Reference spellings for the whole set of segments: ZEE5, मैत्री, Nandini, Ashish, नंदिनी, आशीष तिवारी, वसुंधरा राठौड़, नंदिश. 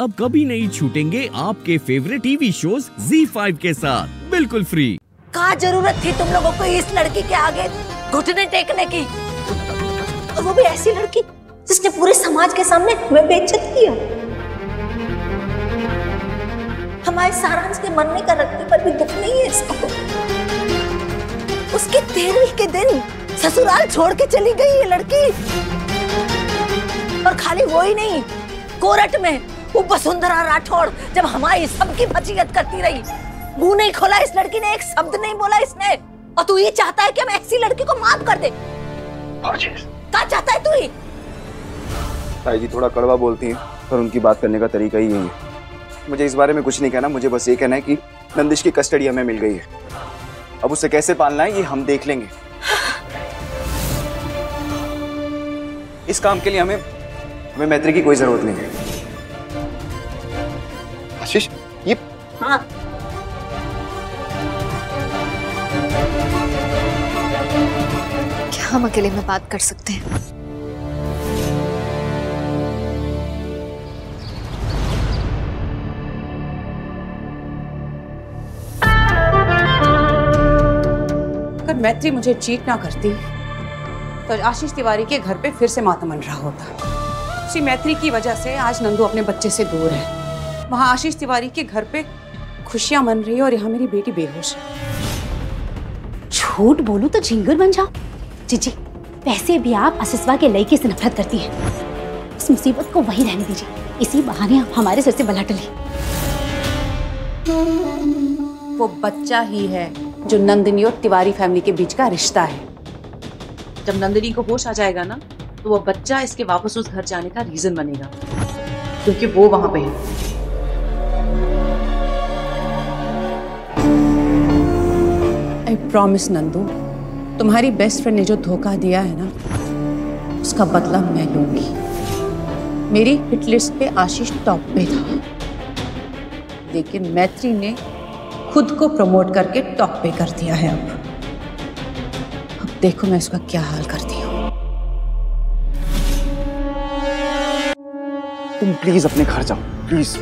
अब कभी नहीं छूटेंगे आपके फेवरेट टीवी शोज Zee5 के साथ बिल्कुल फ्री। क्या जरूरत थी तुम लोगों को इस लड़की के आगे घुटने टेकने की, और वो भी ऐसी लड़की जिसने पूरे समाज के सामने हमें बेइज्जत किया। हमारे सारांश के मरने का रखने पर भी दुख नहीं है इसको। उसके 13वीं के दिन ससुराल छोड़ के चली गई ये लड़की, और खाली वो ही नहीं, कोरट में वो वसुंधरा राठौड़ जब हमारी सबकी बचियत करती रही, मुंह नहीं खोला इस लड़की ने, एक शब्द नहीं बोला इसने। और तू ये चाहता है कि हम ऐसी लड़की को माफ कर दे? क्या चाहता है तू? ही ताई जी थोड़ा कड़वा बोलती है, पर उनकी बात करने का तरीका ही यही है। मुझे इस बारे में कुछ नहीं कहना, मुझे बस ये कहना है कि नंदिश की कस्टडी हमें मिल गई है। अब उसे कैसे पालना है ये हम देख लेंगे। इस काम के लिए हमें मैत्री की कोई जरूरत नहीं है। आशीष ये हाँ। क्या हम अकेले में बात कर सकते हैं? अगर मैत्री मुझे चीट ना करती तो आशीष तिवारी के घर पे फिर से मातम रहा होता। उसी मैत्री की वजह से आज नंदू अपने बच्चे से दूर है, वहाँ आशीष तिवारी के घर पे खुशियाँ मन रही है और यहाँ मेरी बेटी बेहोश है। झूठ बोलूं तो झिंगर बन जाओ। जीजी वैसे भी आप असिस्वा के लड़के से नफरत करती हैं, इस मुसीबत को वहीं रहने दीजिए, इसी बहाने हमारे सिर से बला टले। वो बच्चा ही है जो नंदिनी और तिवारी फैमिली के बीच का रिश्ता है। जब नंदिनी को होश आ जाएगा ना तो वो बच्चा इसके वापस उस घर जाने का रीजन बनेगा, क्योंकि वो वहां पे है। I promise नंदू, तुम्हारी बेस्ट फ्रेंड ने जो धोखा दिया है ना उसका बदला मैं लूंगी। मेरी हिट लिस्ट पे आशीष टॉप पे था, लेकिन मैत्री ने खुद को प्रमोट करके टॉप पे कर दिया है। अब देखो मैं इसका क्या हाल करती हूँ। तुम प्लीज अपने घर जाओ, प्लीज।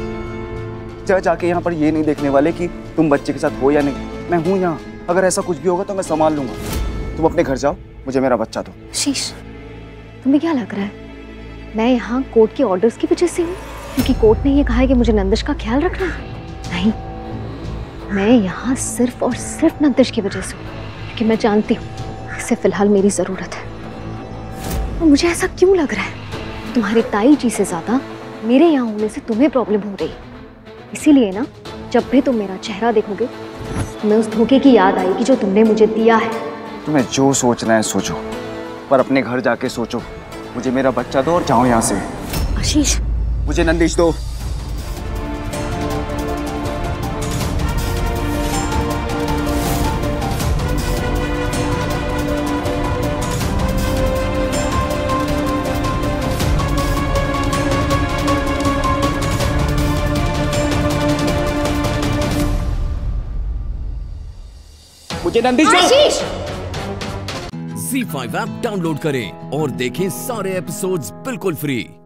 जज आके यहाँ पर ये नहीं देखने वाले कि तुम बच्चे के साथ हो या नहीं, मैं हूँ यहाँ। अगर ऐसा कुछ भी होगा तो मैं संभाल लूंगा। तुम अपने घर जाओ, मुझे मेरा बच्चा दो। आशीष तुम्हें क्या लग रहा है मैं यहाँ कोर्ट के ऑर्डर्स की वजह से हूँ? क्योंकि कोर्ट ने यह कहा है कि मुझे नंदिश का ख्याल रखना है। नहीं, मैं यहाँ सिर्फ और सिर्फ नंदिश की वजह से हूँ, क्योंकि मैं जानती हूँ इसे फिलहाल मेरी ज़रूरत है। और मुझे ऐसा क्यों लग रहा है, तुम्हारे ताई जी से ज़्यादा मेरे यहाँ होने से तुम्हें प्रॉब्लम हो रही है। इसीलिए ना जब भी तुम मेरा चेहरा देखोगे तुम्हें उस धोखे की याद आएगी जो तुमने मुझे दिया है। तुम्हें जो सोचना है सोचो, पर अपने घर जाके सोचो। मुझे मेरा बच्चा दो और जाओ यहाँ से। आशीष मुझे नंदिश दो। आशीष Zee5 ऐप डाउनलोड करें और देखें सारे एपिसोड्स बिल्कुल फ्री।